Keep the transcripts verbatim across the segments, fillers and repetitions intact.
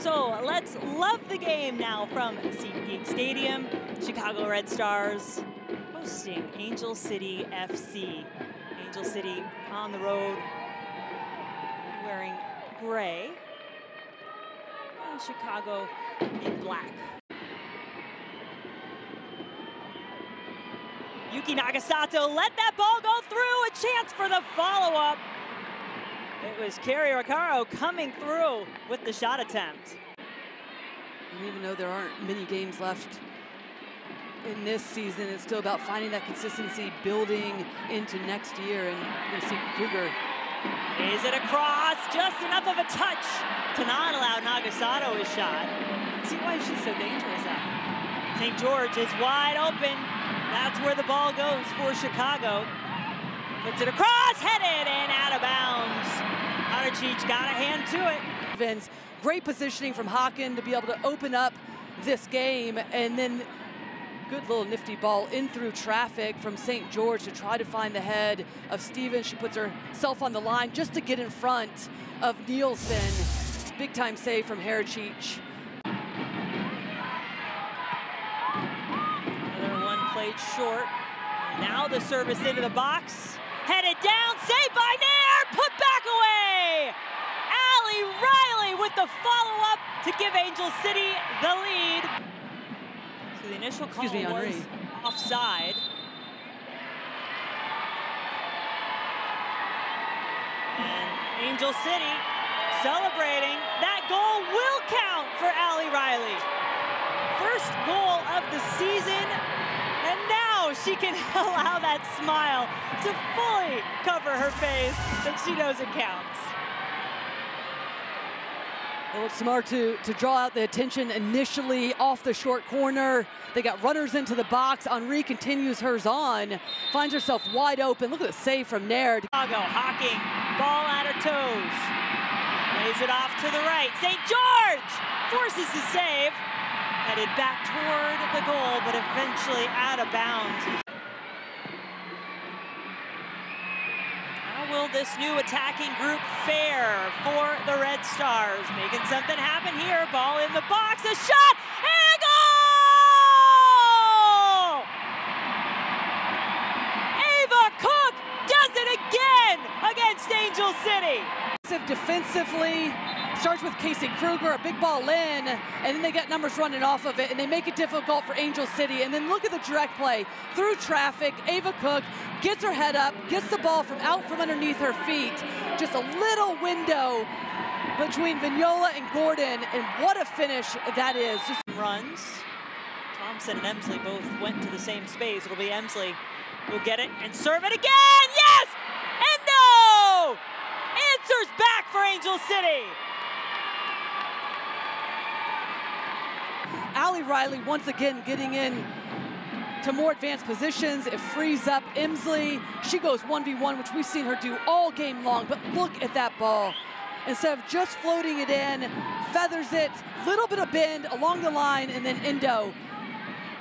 So let's love the game now from SeatGeek Stadium. Chicago Red Stars hosting Angel City F C. Angel City on the road wearing gray, and Chicago in black. Yuki Nagasato let that ball go through. A chance for the follow-up. It was Carrie Recaro coming through with the shot attempt. And even though there aren't many games left in this season, it's still about finding that consistency, building into next year. And we'll see Krueger. Is it across? Just enough of a touch to not allow Nagasato his shot. See why she's so dangerous at. Saint George is wide open. That's where the ball goes for Chicago. Puts it across, headed and out of bounds. Haracheech got a hand to it. Vince, great positioning from Hawken to be able to open up this game, and then good little nifty ball in through traffic from Saint George to try to find the head of Stevens. She puts herself on the line just to get in front of Nielsen. Big time save from Haracheech. Played short. Now the service into the box. Headed down, saved by Naeher, put back away! Allie Riley with the follow-up to give Angel City the lead. So the initial call Excuse me, was offside. And Angel City celebrating. That goal will count for Allie Riley. First goal of the season. And now she can allow that smile to fully cover her face, but she knows it counts. Well, it's smart to, to draw out the attention initially off the short corner. They got runners into the box. Henri continues hers on, finds herself wide open. Look at the save from Naeher. Chicago, Hocking, ball at her toes. Lays it off to the right. Saint George forces the save. Headed back toward the goal, but eventually out of bounds. How will this new attacking group fare for the Red Stars? Making something happen here. Ball in the box, a shot, and a goal! Ava Cook does it again against Angel City. Defensively. Starts with Casey Krueger, a big ball in, and then they got numbers running off of it, and they make it difficult for Angel City. And then look at the direct play. Through traffic, Ava Cook gets her head up, gets the ball from out from underneath her feet. Just a little window between Vignola and Gordon, and what a finish that is. Just runs. Thompson and Emsley both went to the same space. It'll be Emsley who'll get it and serve it again. Yes! And no! Answers back for Angel City. Allie Riley once again getting in to more advanced positions. It frees up Emsley. She goes one v one, which we've seen her do all game long, but look at that ball. Instead of just floating it in, feathers it, little bit of bend along the line, and then Endo.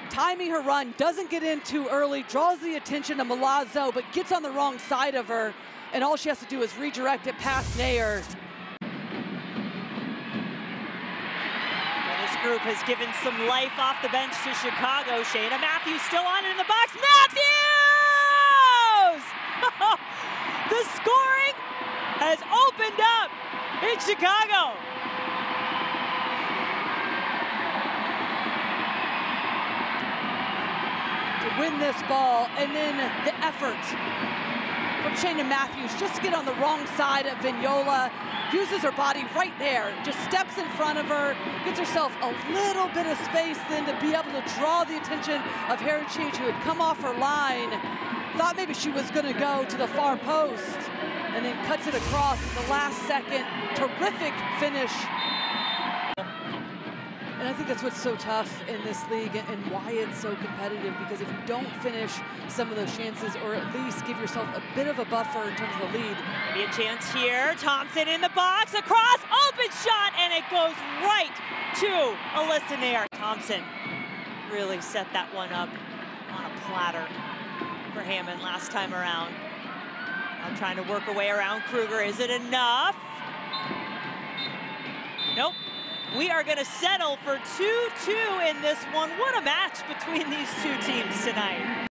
Timing her run, doesn't get in too early, draws the attention to Milazzo, but gets on the wrong side of her, and all she has to do is redirect it past Naeher. Group has given some life off the bench to Chicago. Shayna Matthews still on it in the box. Matthews! The scoring has opened up in Chicago. To win this ball, and then the effort from Shayna Matthews just to get on the wrong side of Vignola. Uses her body right there, just steps in front of her, gets herself a little bit of space then to be able to draw the attention of Haracheech, who had come off her line, thought maybe she was gonna go to the far post, and then cuts it across at the last second. Terrific finish. And I think that's what's so tough in this league and why it's so competitive, because if you don't finish some of those chances or at least give yourself a bit of a buffer in terms of the lead. Maybe a chance here. Thompson in the box, across, open shot, and it goes right to Alyssa Naeher. Thompson really set that one up on a platter for Hammond last time around. Now trying to work her way around Krueger. Is it enough? Nope. We are going to settle for two two in this one. What a match between these two teams tonight.